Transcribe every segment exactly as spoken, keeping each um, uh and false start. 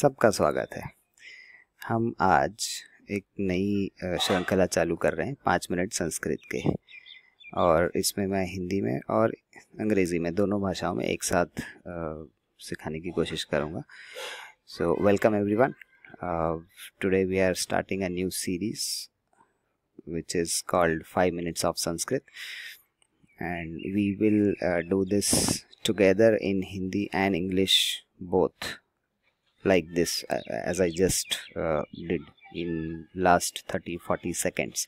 सबका स्वागत है। हम आज एक नई श्रृंखला चालू कर रहे हैं पाँच मिनट संस्कृत के, और इसमें मैं हिंदी में और अंग्रेज़ी में दोनों भाषाओं में एक साथ आ, सिखाने की कोशिश करूँगा। So welcome everyone. Today we are starting a new series which is called five minutes of Sanskrit, and we will do this together in Hindi and English both, like this uh, as I just uh, did in last thirty forty seconds।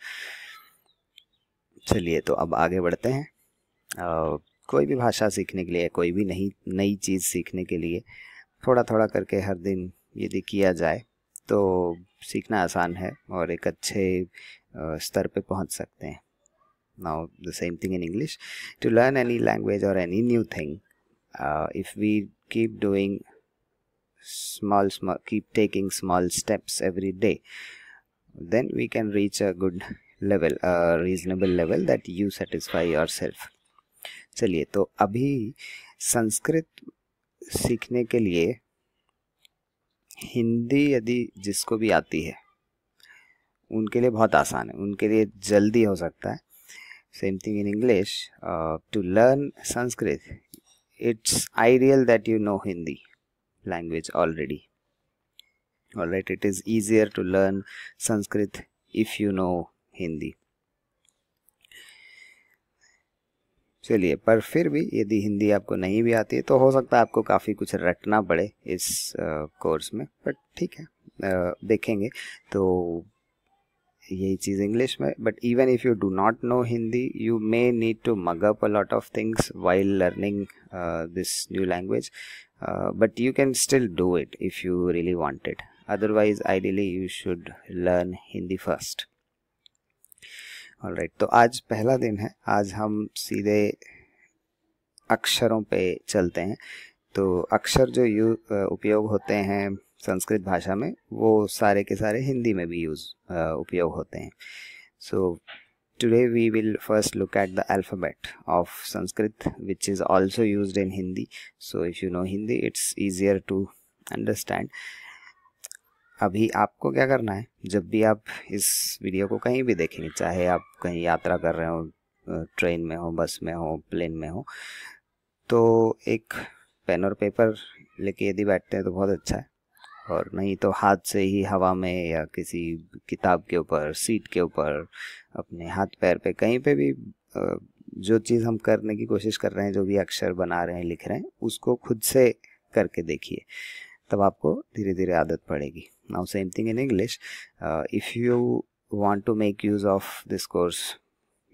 चलिए तो अब आगे बढ़ते हैं। uh, कोई भी भाषा सीखने के लिए, कोई भी नहीं नई चीज़ सीखने के लिए थोड़ा थोड़ा करके हर दिन यदि किया जाए तो सीखना आसान है और एक अच्छे uh, स्तर पे पहुंच सकते हैं। Now the same thing in English. To learn any language or any new thing, uh, if we keep doing small small keep taking small steps every day, then we can reach a good level, a reasonable level that you satisfy yourself। चलिए तो अभी संस्कृत सीखने के लिए हिंदी यदि जिसको भी आती है उनके लिए बहुत आसान है, उनके लिए जल्दी हो सकता है। Same thing in English. To learn Sanskrit it's ideal that you know Hindi language already, all right? It is easier to learn Sanskrit if you know Hindi। चलिए, पर फिर भी यदि हिंदी आपको नहीं भी आती है तो हो सकता है आपको काफ़ी कुछ रटना पड़े इस कोर्स uh, में, बट ठीक है, uh, देखेंगे। तो यही चीज़ इंग्लिश में, but even if you do not know Hindi you may need to mug up a lot of things while learning this new language, but you can still do it if you really want it. Otherwise ideally you should learn Hindi first. Alright, तो आज पहला दिन है, आज हम सीधे अक्षरों पे चलते हैं। तो अक्षर जो यू उपयोग होते हैं संस्कृत भाषा में वो सारे के सारे हिंदी में भी यूज़ उपयोग होते हैं। So today we will first look at the alphabet of Sanskrit which is also used in Hindi. So if you know Hindi it's easier to understand. अभी आपको क्या करना है, जब भी आप इस वीडियो को कहीं भी देखेंगे, चाहे आप कहीं यात्रा कर रहे हो, ट्रेन में हो, बस में हो, प्लेन में हो, तो एक पेन और पेपर लेके यदि बैठते हैं तो बहुत अच्छा है, और नहीं तो हाथ से ही हवा में या किसी किताब के ऊपर, सीट के ऊपर, अपने हाथ पैर पे कहीं पे भी जो चीज़ हम करने की कोशिश कर रहे हैं, जो भी अक्षर बना रहे हैं, लिख रहे हैं, उसको खुद से करके देखिए, तब आपको धीरे धीरे आदत पड़ेगी। Now same thing in English. If you want to make use of this course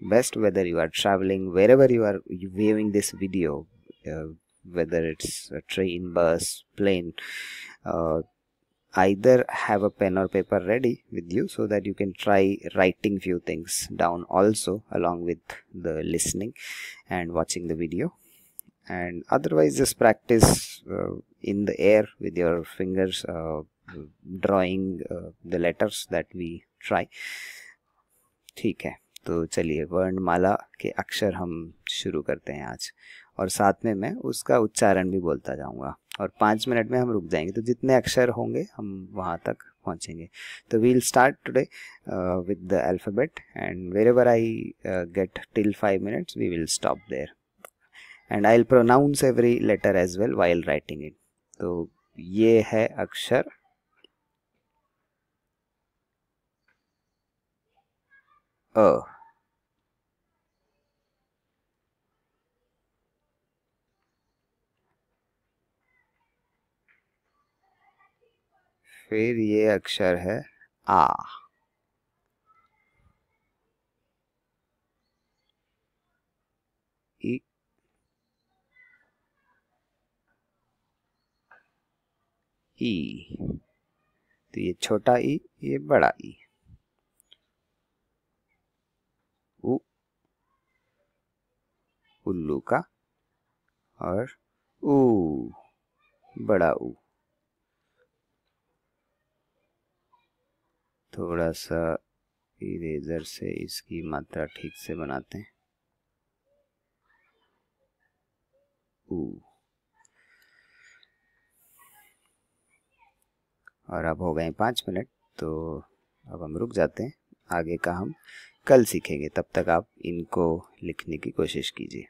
best, whether you are travelling, wherever you are viewing this video, whether it's train, bus, plane, either have a pen or paper ready with you so that you can try writing few things down also along with the listening and watching the video, and otherwise just practice uh, in the air with your fingers, uh, drawing uh, the letters that we try। ठीक है, तो चलिए वर्णमाला के अक्षर हम शुरू करते हैं आज, और साथ में मैं उसका उच्चारण भी बोलता जाऊंगा, और पाँच मिनट में हम रुक जाएंगे, तो जितने अक्षर होंगे हम वहाँ तक पहुँचेंगे। तो we'll start today with the alphabet, and wherever I get till five minutes we will stop there, and I will pronounce every letter as well while writing it. तो ये है अक्षर, अ, फिर ये अक्षर है आ, ई, ई, तो ये छोटा ई, ये बड़ा ई, उ, उल्लू का, और ऊ, बड़ा ऊ। थोड़ा सा इरेजर से इसकी मात्रा ठीक से बनाते हैं। ऊ, और अब हो गए पाँच मिनट, तो अब हम रुक जाते हैं, आगे का हम कल सीखेंगे। तब तक आप इनको लिखने की कोशिश कीजिए।